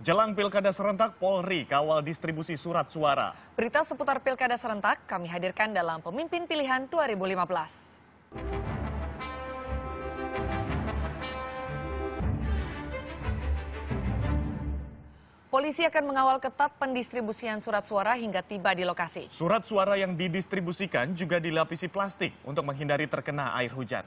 Jelang Pilkada Serentak, Polri kawal distribusi surat suara. Berita seputar Pilkada Serentak kami hadirkan dalam Pemimpin Pilihan 2015. Polisi akan mengawal ketat pendistribusian surat suara hingga tiba di lokasi. Surat suara yang didistribusikan juga dilapisi plastik untuk menghindari terkena air hujan.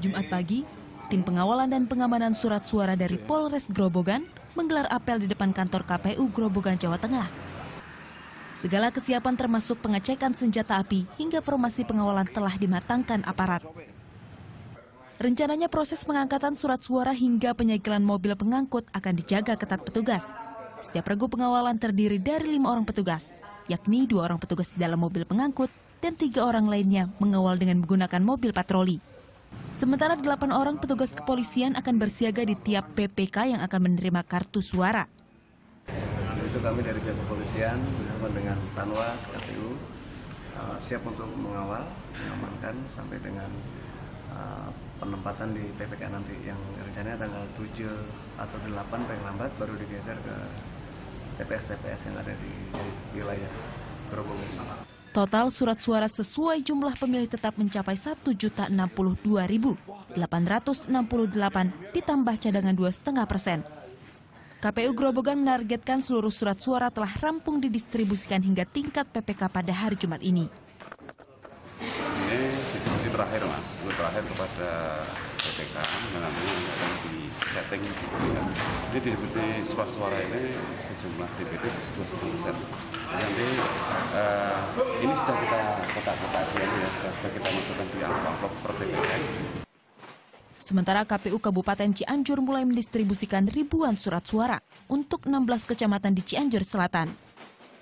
Jumat pagi, tim pengawalan dan pengamanan surat suara dari Polres Grobogan menggelar apel di depan kantor KPU Grobogan, Jawa Tengah. Segala kesiapan termasuk pengecekan senjata api hingga formasi pengawalan telah dimatangkan aparat. Rencananya proses pengangkatan surat suara hingga penyegelan mobil pengangkut akan dijaga ketat petugas. Setiap regu pengawalan terdiri dari 5 orang petugas, yakni 2 orang petugas di dalam mobil pengangkut dan 3 orang lainnya mengawal dengan menggunakan mobil patroli. Sementara 8 orang petugas kepolisian akan bersiaga di tiap PPK yang akan menerima kartu suara. Itu kami dari pihak kepolisian bersama dengan Tanwas KPU siap untuk mengawal, mengamankan sampai dengan penempatan di PPK nanti yang rencananya tanggal 7 atau 8 paling lambat baru digeser ke TPS-TPS yang ada di wilayah Grobogan. Total surat suara sesuai jumlah pemilih tetap mencapai 1.062.868 ditambah cadangan 2,5%. KPU Grobogan menargetkan seluruh surat suara telah rampung didistribusikan hingga tingkat PPK pada hari Jumat ini. Ini distribusi terakhir, Mas. Ini terakhir kepada PPK, nanti akan di setting. Ini distribusi surat suara ini sejumlah TPS distribusikan. Nanti ini sudah kita kotak-kotak ya, sudah kita masukkan di amplop per TPS. Sementara KPU Kabupaten Cianjur mulai mendistribusikan ribuan surat suara untuk 16 kecamatan di Cianjur Selatan.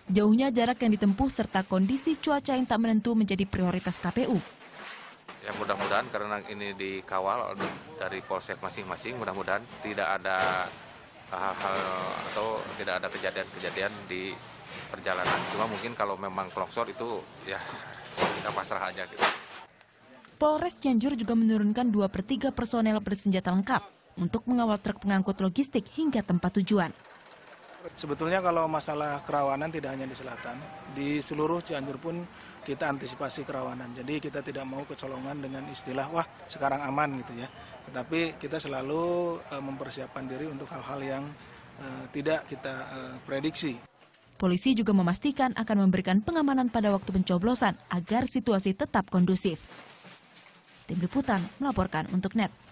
Jauhnya jarak yang ditempuh serta kondisi cuaca yang tak menentu menjadi prioritas KPU. Ya, mudah-mudahan karena ini dikawal dari polsek masing-masing, mudah-mudahan tidak ada hal-hal atau tidak ada kejadian-kejadian di perjalanan. Cuma mungkin kalau memang longsor itu ya kita pasrah aja gitu. Polres Cianjur juga menurunkan 2/3 personel bersenjata lengkap untuk mengawal truk pengangkut logistik hingga tempat tujuan. Sebetulnya kalau masalah kerawanan tidak hanya di selatan, di seluruh Cianjur pun kita antisipasi kerawanan. Jadi kita tidak mau kecolongan dengan istilah wah sekarang aman gitu ya. Tetapi kita selalu mempersiapkan diri untuk hal-hal yang tidak kita prediksi. Polisi juga memastikan akan memberikan pengamanan pada waktu pencoblosan agar situasi tetap kondusif. Tim Liputan melaporkan untuk NET.